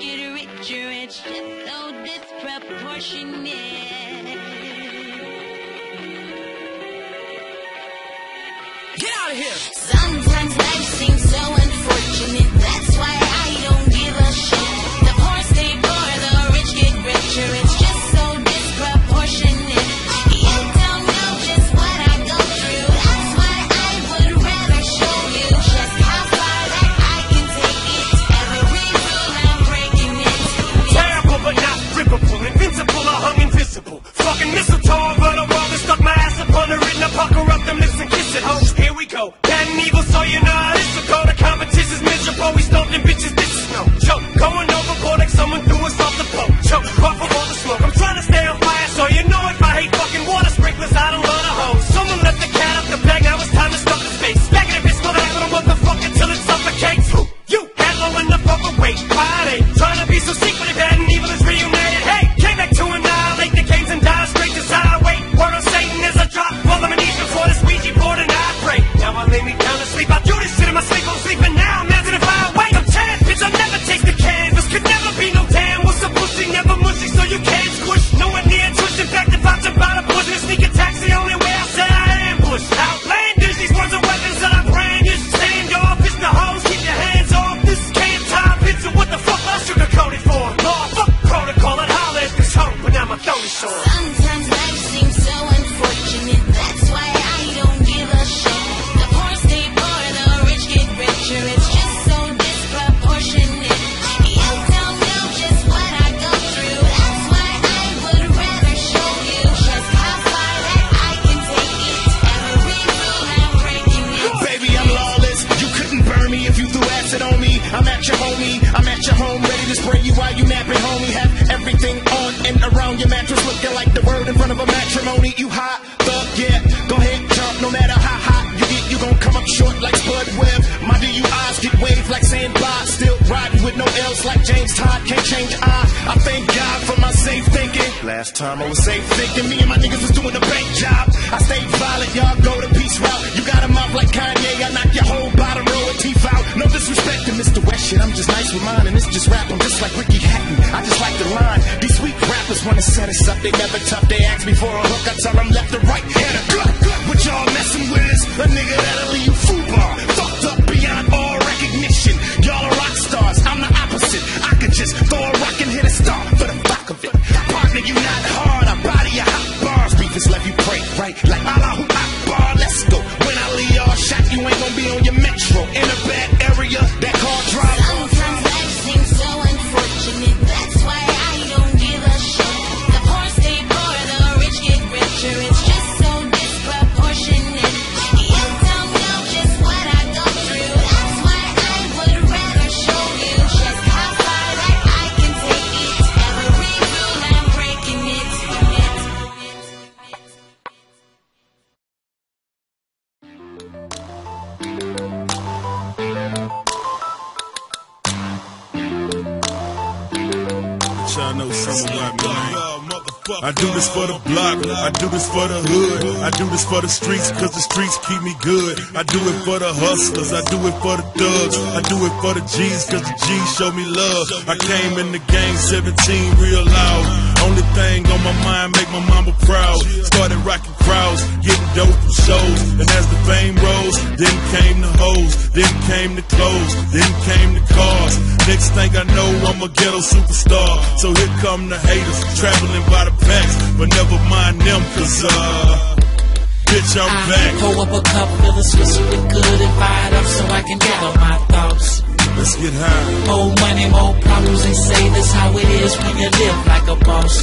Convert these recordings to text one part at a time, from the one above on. get richer, it's just so disproportionate. Get out of here! Sometimes life seems so unfortunate, that's why I don't give a shit. The poor stay poor, the rich get richer, it's just so disproportionate. You don't know just what I go through, that's why I would rather show you just how far that I can take it. Every rule I'm breaking it. Terrible but not rippable, invincible or hung invisible. Fucking mistletoe over the wall and stuck my ass upon her in the pucker up them lips and kiss it, ho. Here we go. Evil, so you know how this will go. The competition's miserable. We stomping bitches. This is no joke. Going overboard like someone threw us off the boat. Choke, off of all the smoke. I'm trying to stay on fire, so you know if I hate fucking water sprinklers, I don't love the hose. Someone let the cat out the bag. Now it's time to stuff the space. Back in the bitch, mother, I'm motherfucker till it suffocates. Who? You had low enough overweight. Why they trying to be so secretive? Bad and evil is reunited. Hey, came back to annihilate the games and die straight to sideway. Word on Satan is a drop. Well, I'm an eat before this Ouija board and I pray. Now I lay me down. I do this shit in my sleep, I'm sleeping now. Imagine if I wake up, chance, bitch, I'll never take the canvas. Could never be no damn, what's a pussy, never mushy, so you can't squish. Nowhere near twist, in fact, if I jump out of bush, sneak attack's the only way I said I ambush. Outlandish, these words are weapons that I brandish. Stand off, it's the hoes, keep your hands off. This is camp time, bitch, and what the fuck I sugarcoat it for? Law, fuck protocol, I'd holler at this hoe, but now my throat is sore. Sometimes life seems so unfortunate, that's why I don't give a shit. It's just so disproportionate. You don't know just what I go through, that's why I would rather show you just how far that I can take it. Every rule I'm breaking it. Baby, I'm lawless, you couldn't burn me if you threw acid on me. I'm at your homie, I'm at your home, ready to spray you while you napping, homie. Have everything on and around your mattress, looking like the word in front of a matrimony. You hot, thug, yeah, go ahead, jump, no matter how hot you get, you gon' come up short like Spud Webb. My DUIs get waved like San Bob, still riding with no L's like James Todd, can't change I thank God for my safe thinking. Last time I was safe thinking, me and my niggas was doing a bank job. I stayed violent, y'all go the peace route. You got a mouth like Kanye, I knock your whole bottom row of teeth out. No disrespect to Mr. West shit, I'm just nice with mine and it's just rap, I'm just like Ricky Hatton, I just like the line. These weak rappers wanna set us up, they never tough, they ask me for a hook, I tell them left or right, head or gut. What y'all messing with is a nigga that'll leave you foobar, fucked up beyond all recognition. Y'all are rock stars, I'm the opposite. I could just throw a rock and hit a star for the fuck of it. Partner, you not hard, I body your hot bars. Beef is left, you pray, right? Like Allah, who hot bar, let's go. When I leave y'all shot, you ain't gonna be on your metro. In a bad area, that car drive. Sometimes life seems so unfortunate, that's why I don't give a shit. The poor stay poor, the rich get richer, it's just so disproportionate. You don't know just what I go through, that's why I would rather show you just how far that I can take it. Every rule I'm breaking it. Y'all know something about me. I do this for the block, I do this for the hood, I do this for the streets, cause the streets keep me good. I do it for the hustlers, I do it for the thugs, I do it for the G's, cause the G's show me love. I came in the game 17 real loud. Only thing on my mind make my mama proud. Started rocking crowds, getting dope from shows. And as the fame rose, then came the hoes, then came the clothes, then came the cars. Next thing I know, I'm a ghetto superstar. So here come the haters, traveling by the packs. But never mind them, cause bitch, I'm back. I pull up a couple of the switch with good and fired up so I can gather my thoughts. Let's get high. More money, more problems, they say that's how it is when you live like a boss.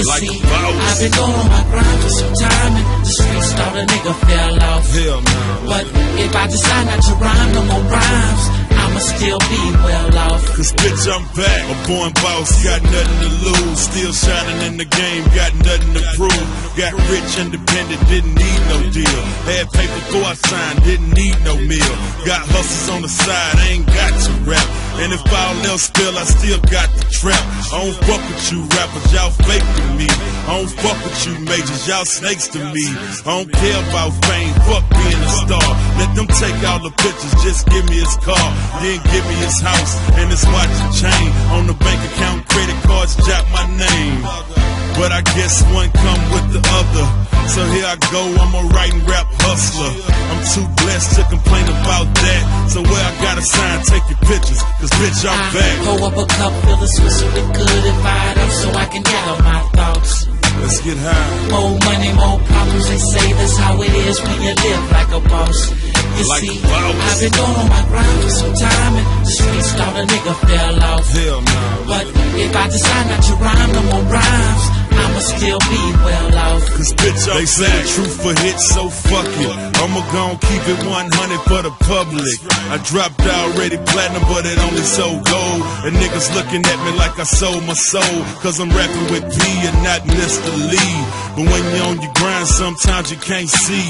You like see, I've been going on my grind for some time and the streets thought a nigga fell off. Hell no. But if I decide not to rhyme no more rhymes, I'ma still be well off. Cause bitch, I'm back. A born boss, got nothing to lose. Still shining in the game, got nothing to prove. Got rich, independent, didn't need no deal. Had paper before I signed, didn't need no meal. Got hustles on the side, I ain't got to rap. And if all else still, I still got the trap. I don't fuck with you rappers, y'all fake to me. I don't fuck with you majors, y'all snakes to me. I don't care about fame, fuck being a star. Let them take all the pictures, just give me his car. Then give me his house and his watch and chain. On the bank account, credit cards, jot my name. But I guess one come with the other. So here I go, I'm a writing rap hustler. I'm too blessed to complain about that. So where I gotta sign, take your pictures, cause bitch, I'm back. Pull up a cup, fill it, switch it with good and fired up so I can gather my thoughts. Let's get high. More money, more problems, they say that's how it is when you live like a boss. You like see, I've been going on my grind for some time, and the streets thought a nigga fell off. Hell no. But if I decide not to rhyme no more rhymes, I'ma still be well off. Cause bitch, they say the truth for hits, so fuck it. I'ma gon' keep it 100 for the public. I dropped already platinum, but it only sold gold. And niggas looking at me like I sold my soul. Cause I'm rapping with B and not Mr. Lee. But when you on your grind, sometimes you can't see.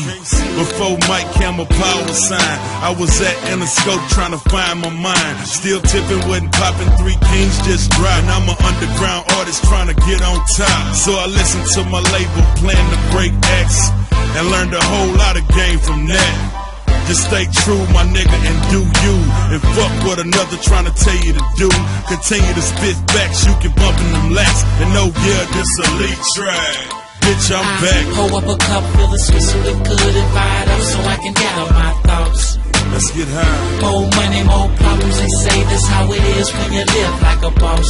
Before Mike Camel power sign, I was at Interscope trying to find my mind. Still tipping, wasn't popping, three kings just dropped. I'm an underground artist trying to get on top. So I listened to my label, plan to break X, and learned a whole lot of game from that. Just stay true, my nigga, and do you. And fuck what another tryna tell you to do. Continue to spit facts, you can bumpin' them laps. And oh yeah, this elite track, bitch, I'm back. Pull up a cup, fill it, switch it with good and fired up so I can gather my thoughts. Let's get high. More money, more problems, they say that's how it is when you live like a boss.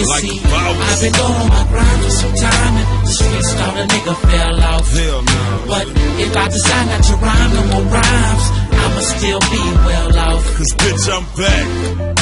You like see, I've been going on my grind for some time, and the streets thought a nigga fell off. Hell no. But if I decide not to rhyme no more rhymes, I'ma still be well off. Cause bitch, I'm back.